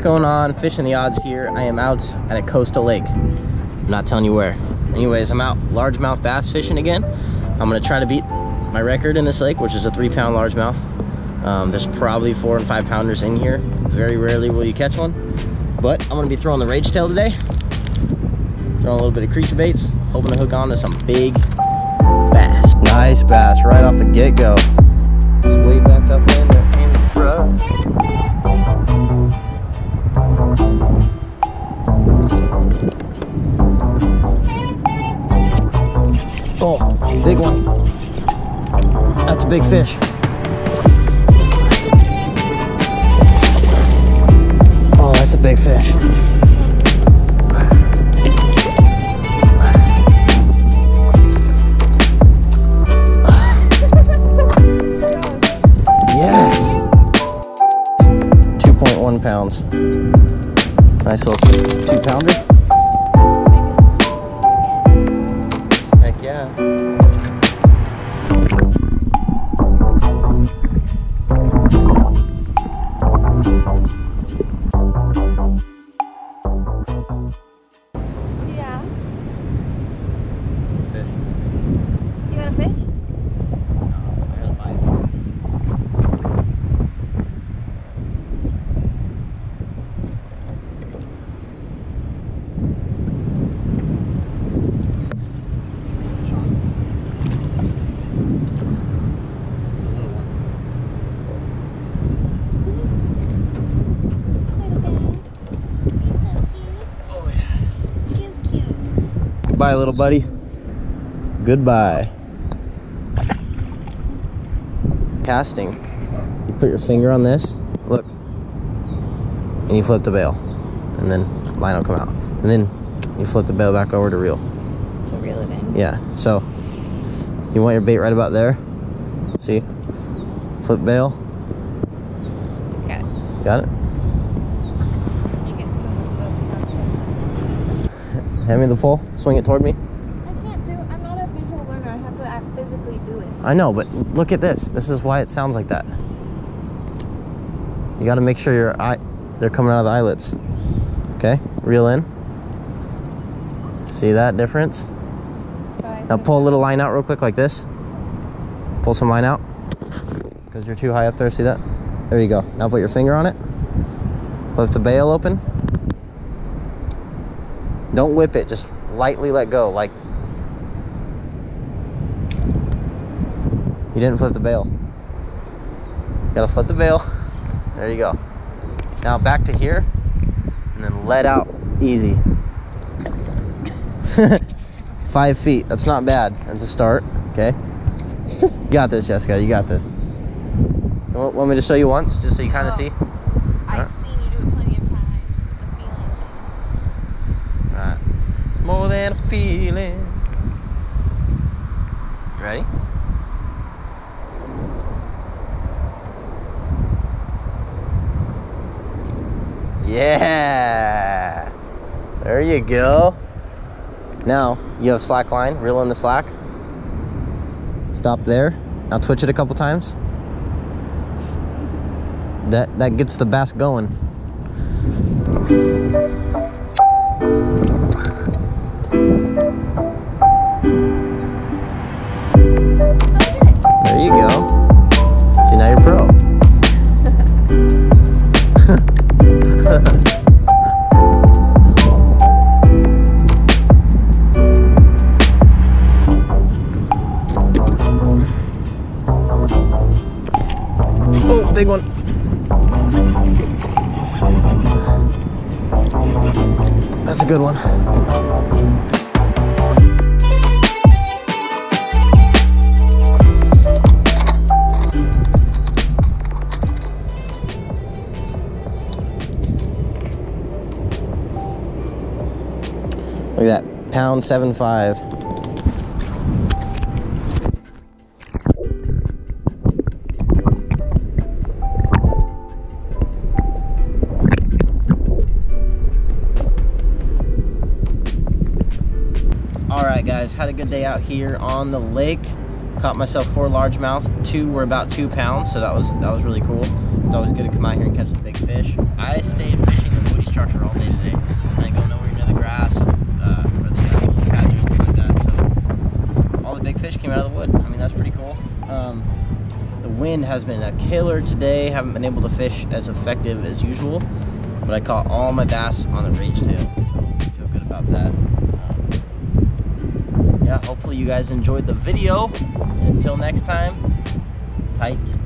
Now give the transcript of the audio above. What's going on? Fishing the Odds here. I am out at a coastal lake. I'm not telling you where. Anyways, I'm out largemouth bass fishing again. I'm gonna try to beat my record in this lake, which is a 3-pound largemouth. There's probably 4- and 5-pounders in here. Very rarely will you catch one, but I'm gonna be throwing the Rage Tail today. Throwing a little bit of creature baits, hoping to hook on to some big bass. Nice bass right off the get-go. It's way back up in there. Oh, big one. That's a big fish. Oh, that's a big fish. Yes. 2.1 pounds. Nice little 2-pounder. Yeah. Yeah. Fish. You got a fish? No, I got a bite. Bye, little buddy. Goodbye. Casting. You put your finger on this, look, and you flip the bail, and then line will come out, and then you flip the bail back over to reel. To reel it in. Yeah. So you want your bait right about there. See? Flip bail. Got it. Got it. Hand me the pole, swing it toward me. I can't do it. I'm not a visual learner. I have to physically do it. I know, but look at this. This is why it sounds like that. You got to make sure your they're coming out of the eyelets. Okay, reel in. See that difference? So now pull a little line out real quick like this. Pull some line out. Because you're too high up there, see that? There you go. Now put your finger on it. Lift the bail open. Don't whip it, just lightly let go, like you didn't flip the bail. You gotta flip the bail. There you go. Now back to here, and then let out easy. 5 feet, that's not bad. That's a start, okay? You got this, Jessica, you got this. You want me to show you once, just so you kind of see? I've seen you do it plenty of times. It's a feeling thing. Right. It's more than a feeling. You ready? Yeah! There you go. Now, you have slack line, reel in the slack. Stop there. Now twitch it a couple times. That gets the bass going. There you go. See, now you're pro. Oh, big one. That's a good one. Look at that, 1.75 pounds. All right, guys, had a good day out here on the lake. Caught myself 4 largemouths. 2 were about 2 pounds, so that was really cool. It's always good to come out here and catch the big fish. I stayed fishing wind has been a killer today. Haven't been able to fish as effective as usual, but I caught all my bass on the Rage Tail, so I feel good about that. Yeah, hopefully you guys enjoyed the video. Until next time, tight.